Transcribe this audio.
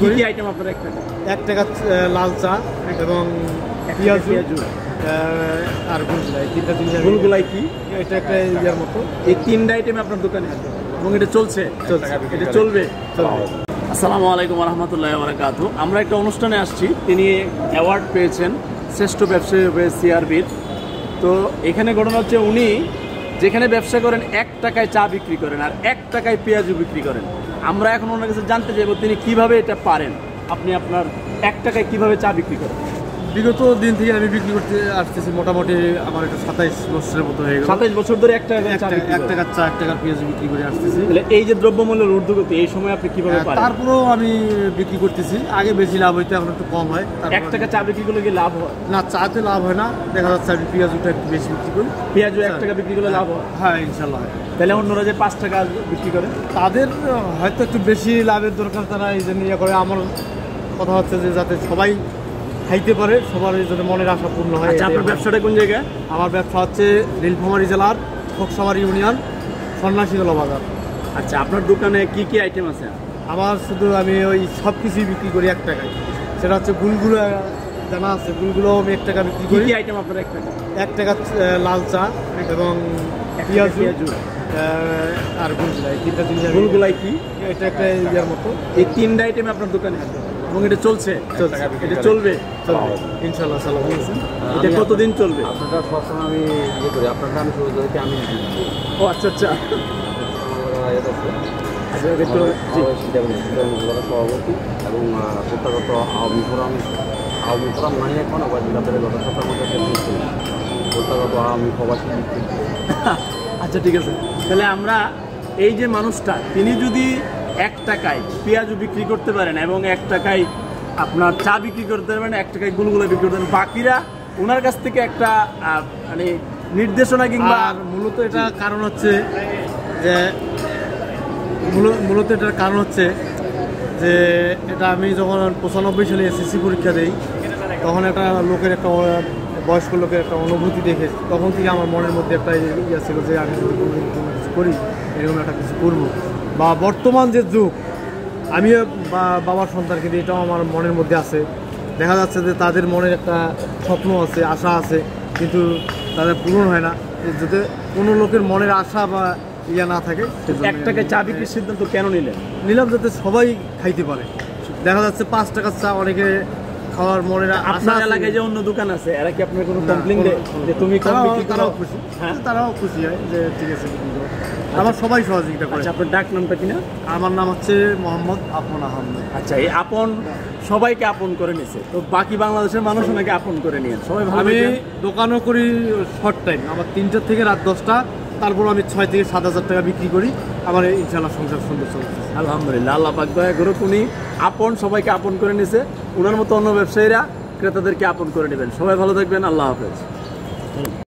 কি আইটেম আপনারা এক টাকা লাল চা এবং পেঁয়াজু আর গুলগুলাই তিনটা জিনিস। গুলগুলাই কি এটা একটা ইয়ার মতো? এই তিনটা আইটেম আপনার দোকানে আছে এবং এটা চলছে, এটা চলবে। আসসালামু আলাইকুম রহমতুল্লাহ বারাকাতু। আমরা একটা অনুষ্ঠানে আসছি, তিনি অ্যাওয়ার্ড পেয়েছেন শ্রেষ্ঠ ব্যবসায়ী সিআরবির। তো এখানে ঘটনা হচ্ছে উনি যেখানে ব্যবসা করেন 1 টাকায় চা বিক্রি করেন আর 1 টাকায় পেঁয়াজু বিক্রি করেন। আমরা এখন ওনার কাছে জানতে চাইব তিনি কিভাবে এটা পারেন। আপনি আপনার 1 টাকায় কিভাবে চা বিক্রি করেন? বিগত দিন থেকে আমি বিক্রি করতে আসতেছি, মোটামুটি আমার একটা 27 বছরের মতো হয়ে গেল। 27 বছর ধরে 1 টাকার চা 1 টাকার পেঁয়াজ বিক্রি করে আসতেছি। তাহলে এই যে দ্রব্যমূল্যের ঊর্ধ্বগতি, এই সময় আপনি কিভাবে পারেন? তারপরেও আমি বিক্রি করতেছি। আগে বেশি লাভ হইতো, এখন একটু কম হয়। 1 টাকা চা বিক্রি করলে কি লাভ হয়? না, চাতে লাভ হয় না। দেখা যাচ্ছে আমি পেঁয়াজটা একটু বেশি বিক্রি করি। পেঁয়াজও 1 টাকা বিক্রি করলে লাভ হয়? হ্যাঁ, ইনশাল্লাহ। তাহলে অন্যরা যে 5 টাকা বিক্রি করে তাদের হয়তো একটু বেশি লাভের দরকার, তারা এই জন্য ইয়ে করে। আমার কথা হচ্ছে যে যাতে সবাই খাইতে পারে, সবার জন্য মনের আশা পূর্ণ হয়। আপনার ব্যবসাটা কোন জায়গায়? আমার ব্যবসা হচ্ছে নীলফামারী জেলার খোকসামারী ইউনিয়ন সন্ন্যাসীতলা বাজার। আচ্ছা, আপনার দোকানে কি কি আইটেম আছে? আমার শুধু আমি ওই সব কিছুই বিক্রি করি 1 টাকায়। সেটা হচ্ছে গুলগুলো জানা আছে, গুলগুলো আমি 1 টাকা বিক্রি করি। কি আইটেম আপনার 1 টাকা? 1 টাকা লাল চা এবং পেঁয়াজু আর গুলগুলাই, তিনটা জিনিস। গুলগুলাই কি এটা একটা ইয়ার মতো? এই তিনটা আইটেম আপনার দোকানে আছে এবং এটা চলছে, এটা চলবে ইনশাল্লাহ। এটা কতদিন চলবে? আপনারটা সবসময় আমি ইয়ে করি, আপনারটা আমি শুরু করেছি আমি। ও আচ্ছা আচ্ছা, সভাপতি এবং প্রত্যাগত আওয়ামী ফোরাম। আওয়ামী ফোরাম মানে এখন আবার জেলাদের গত সপ্তাহের মধ্যে প্রত্যাগত আওয়ামী প্রবাসী। আচ্ছা ঠিক আছে। তাহলে আমরা এই যে মানুষটা, তিনি যদি 1 টাকায় পেঁয়াজও বিক্রি করতে পারেন এবং 1 টাকায় আপনার চা বিক্রি করতে পারবেন, 1 টাকায় গুলগুলা বিক্রি করতে পারবেন, বাকিরা ওনার কাছ থেকে একটা মানে নির্দেশনা কিংবা মূলত এটা কারণ হচ্ছে যে মূলত এটার কারণ হচ্ছে যে এটা আমি যখন 95 সালে এসএসসি পরীক্ষা দেই, তখন একটা লোকের, একটা বয়স্ক লোকের একটা অনুভূতি দেখে তখন থেকে আমার মনের মধ্যে একটা ইয়ে ছিল যে আমি কিছু করি, এরকম একটা কিছু করবো। বা বর্তমান যে যুগ, আমিও বাবার সন্তান, কিন্তু এটাও আমার মনের মধ্যে আছে। দেখা যাচ্ছে যে তাদের মনের একটা স্বপ্ন আছে, আশা আছে, কিন্তু তাদের পূরণ হয় না। যাতে কোনো লোকের মনের আশা বা ইয়া না থাকে। 1 টাকায় চা বিক্রির সিদ্ধান্ত কেন নিলাম? যাতে সবাই খাইতে পারে। দেখা যাচ্ছে 5 টাকার চা অনেকে খাওয়ার মনের আশা। এলাকায় যে অন্য দোকান আছে, এরা কি আপনার কোনো কমপ্লেন দেয় যে তুমি? তারাও খুশি, হ্যাঁ তারাও খুশি হয় যে ঠিক আছে। আমার সবাই সহযোগিতা করে। আপনার ডাক নামটা কিনা? আমার নাম হচ্ছে মোহাম্মদ আপন আহমেদ। আচ্ছা, এই আপন সবাইকে আপন করে নিয়েছে, তো বাকি বাংলাদেশের মানুষ ওনাকে আপন করে নিয়ে সবাই। আমি দোকানও করি শর্ট টাইম, আমার 3টা থেকে রাত 10টা। তারপর আমি 6 থেকে 7 হাজার টাকা বিক্রি করি। আমার ইনশাল্লাহ সংসার সুন্দর চলছে, আলহামদুলিল্লাহ। আল্লাহ পাক দয়া করে উনি আপন সবাইকে আপন করে নিয়েছে। ওনার মতো অন্য ব্যবসায়ীরা ক্রেতাদেরকে আপন করে নেবেন। সবাই ভালো থাকবেন, আল্লাহ হাফেজ।